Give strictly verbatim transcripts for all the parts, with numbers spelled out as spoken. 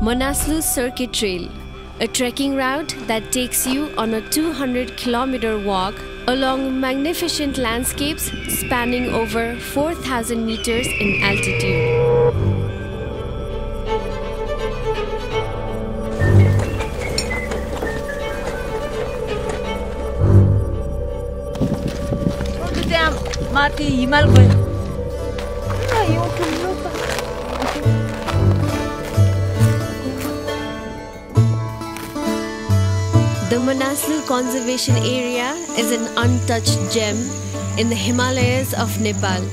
Manaslu Circuit Trail, a trekking route that takes you on a two hundred kilometer walk along magnificent landscapes spanning over four thousand meters in altitude. The Manaslu Conservation Area is an untouched gem in the Himalayas of Nepal.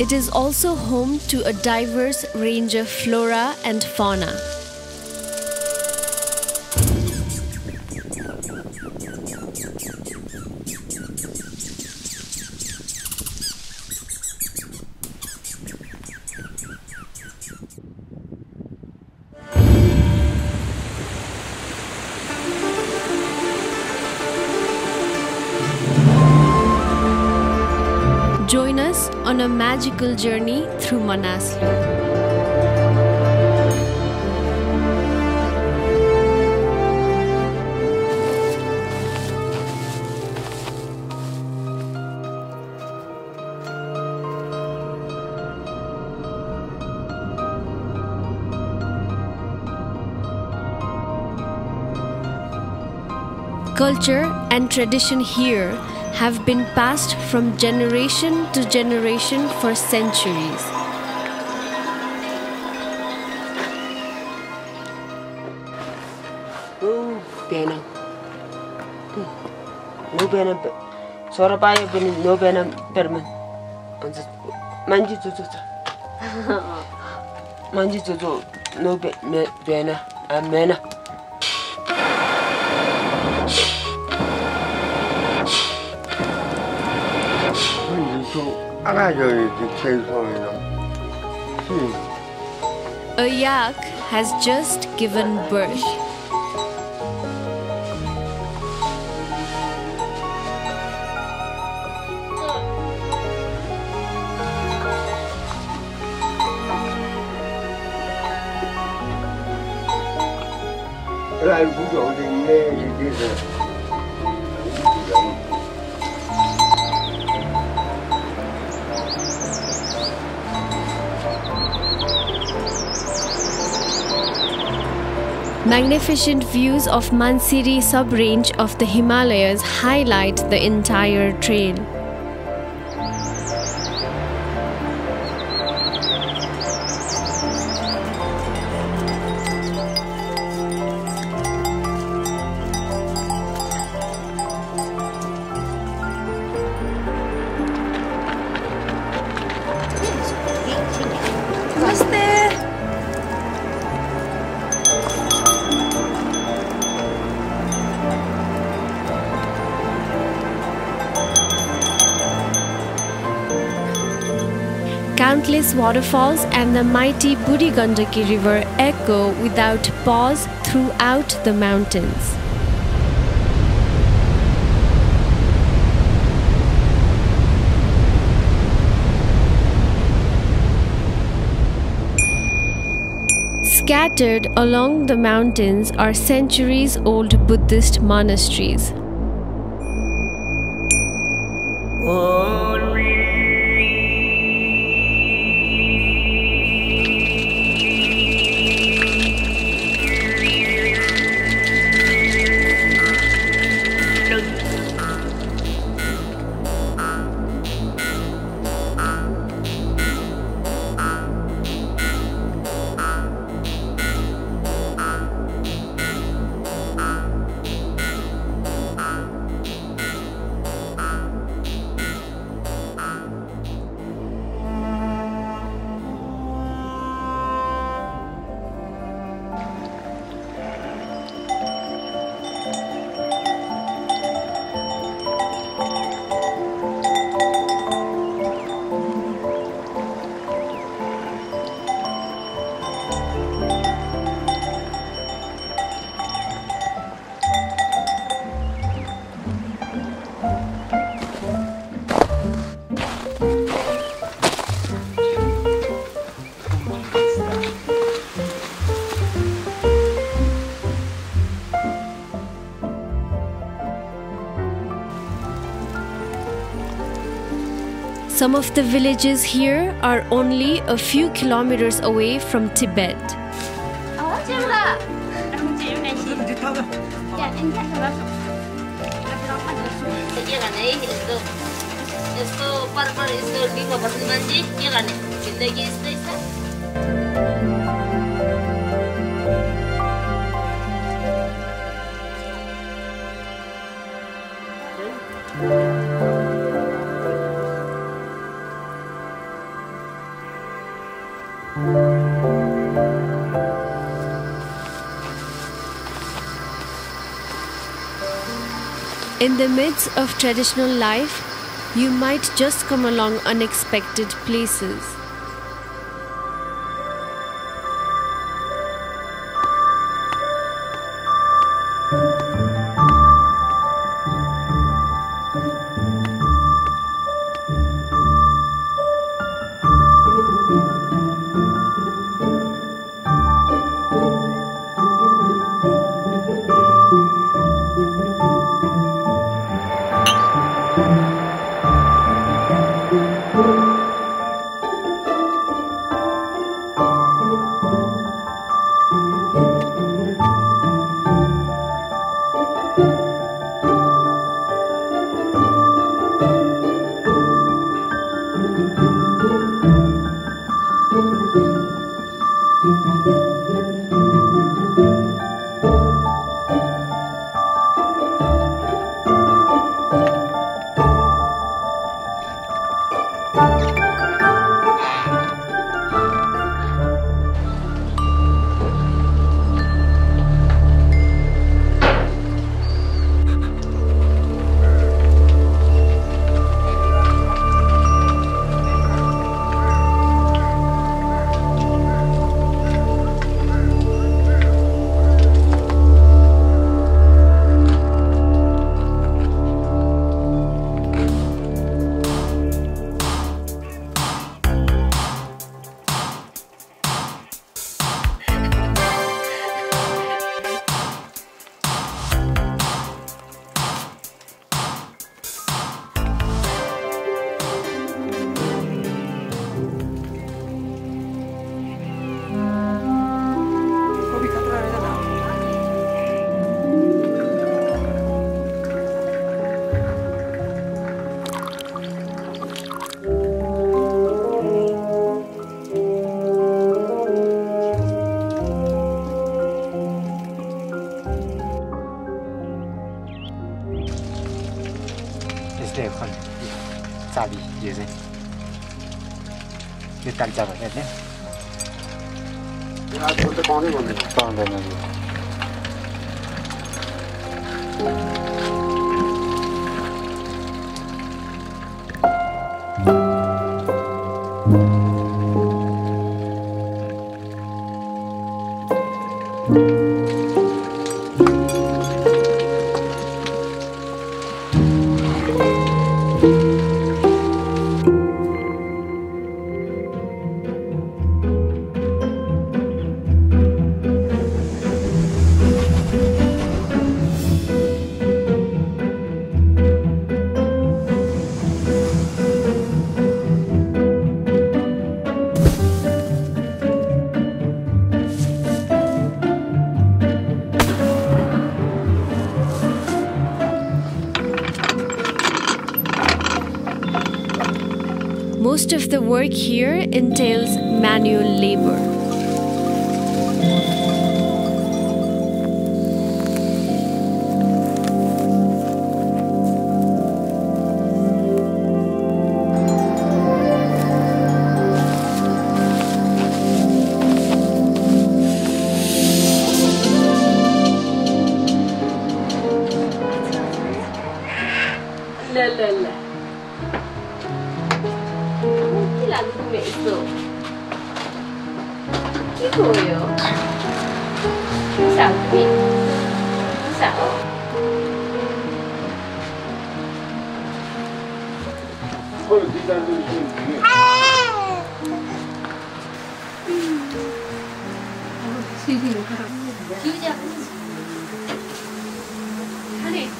It is also home to a diverse range of flora and fauna. Join us on a magical journey through Manaslu. Culture and tradition here have been passed from generation to generation for centuries. Oh, Benam. No Benam. Sorabaya Benam, no Benam, Berman. Manji Tutu. Manji Tutu, no Benam, Amena. A yak has just given birth. Magnificent views of Mansiri sub-range of the Himalayas highlight the entire trail. Countless waterfalls and the mighty Budhi Gandaki River echo without pause throughout the mountains. Scattered along the mountains are centuries-old Buddhist monasteries. Some of the villages here are only a few kilometers away from Tibet. In the midst of traditional life, you might just come along unexpected places. Most of the work here entails manual labor. Honey,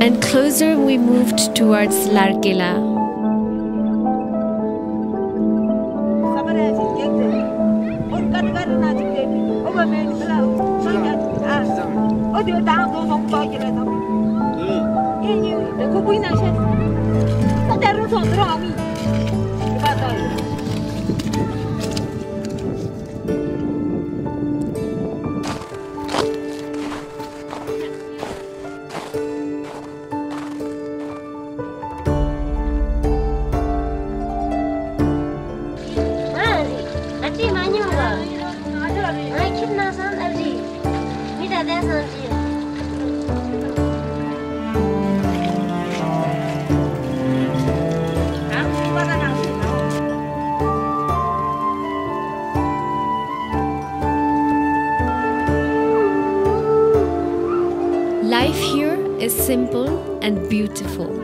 and closer we moved towards Larke La. Life here is simple and beautiful.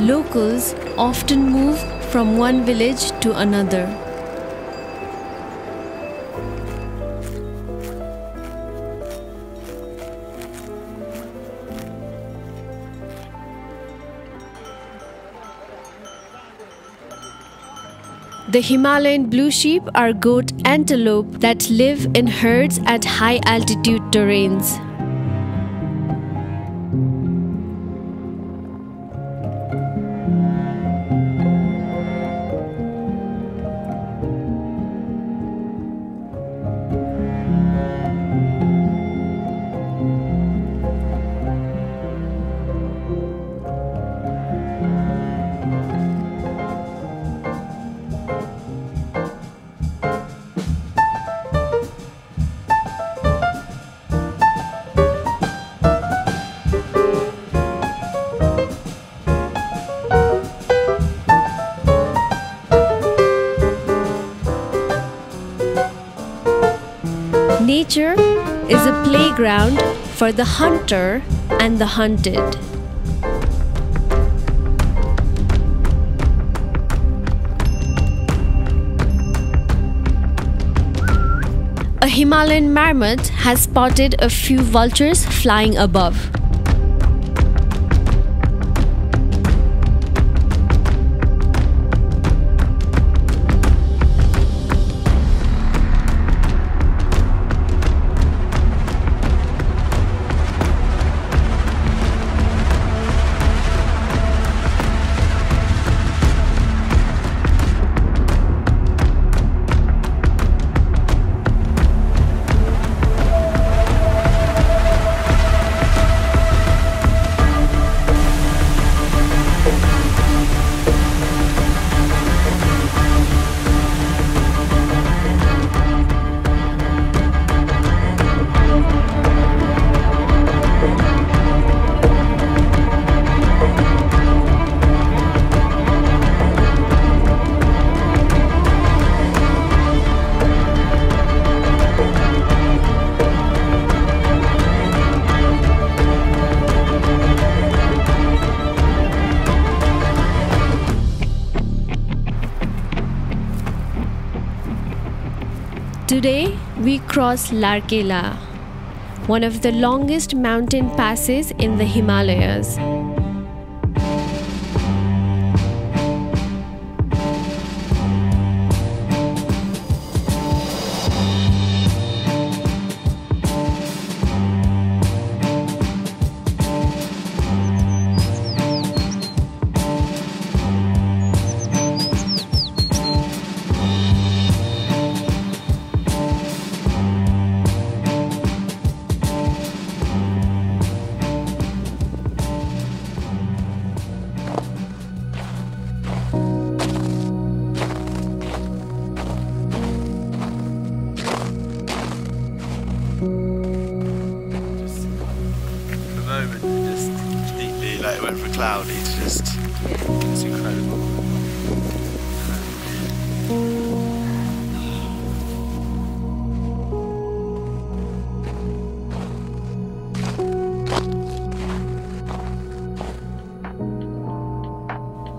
Locals often move from one village to another. The Himalayan blue sheep are goat antelope that live in herds at high altitude terrains. Nature is a playground for the hunter and the hunted. A Himalayan marmot has spotted a few vultures flying above. Today, we cross Larke La, one of the longest mountain passes in the Himalayas. but for cloud, it's just, it's incredible.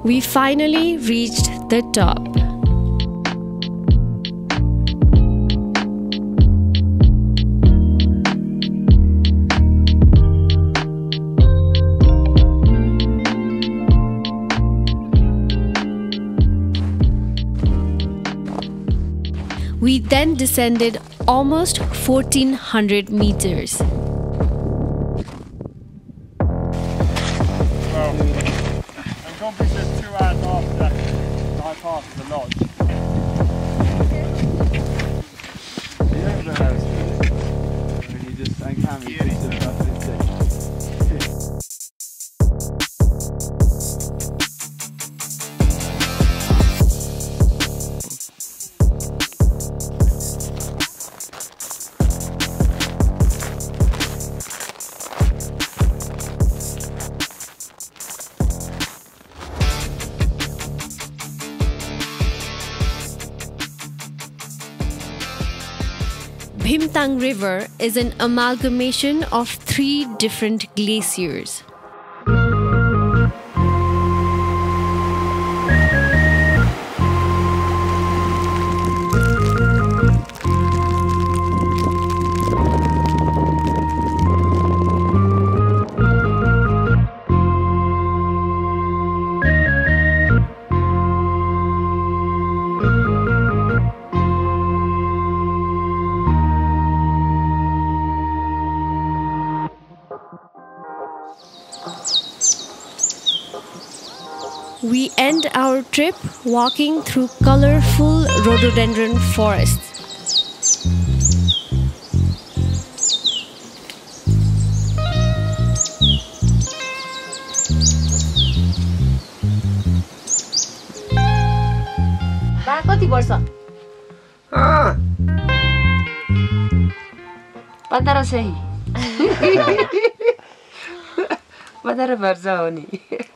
We finally reached the top. We then descended almost fourteen hundred meters. Yang River is an amalgamation of three different glaciers. We end our trip walking through colorful rhododendron forests. Ah.